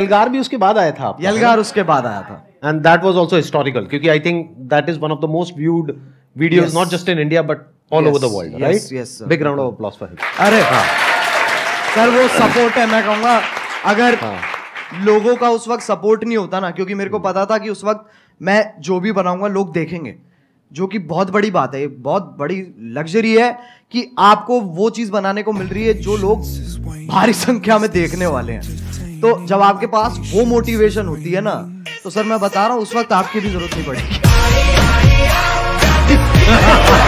यलगार भी उसके बाद आया था। यलगार उसके बाद आया था and that was also historical क्योंकि I think that is one of the most viewed videos not just in India but all over the world right. Yes big round of applause for him. अरे हां sir वो support है मैं कहूंगा अगर लोगों का उस वक्त सपोर्ट नहीं होता ना क्योंकि मेरे को पता था कि उस वक्त मैं जो भी बनाऊंगा लोग देखेंगे जो कि बहुत बड़ी बात है। बहुत बड़ी लग्जरी है कि आपको वो चीज बनाने को मिल रही है जो लोग भारी संख्या में देखने वाले हैं। तो जब आपके पास वो मोटिवेशन होती है ना तो सर मैं बता रहा हूँ उस वक्त आपकी भी जरूरत नहीं पड़ेगी।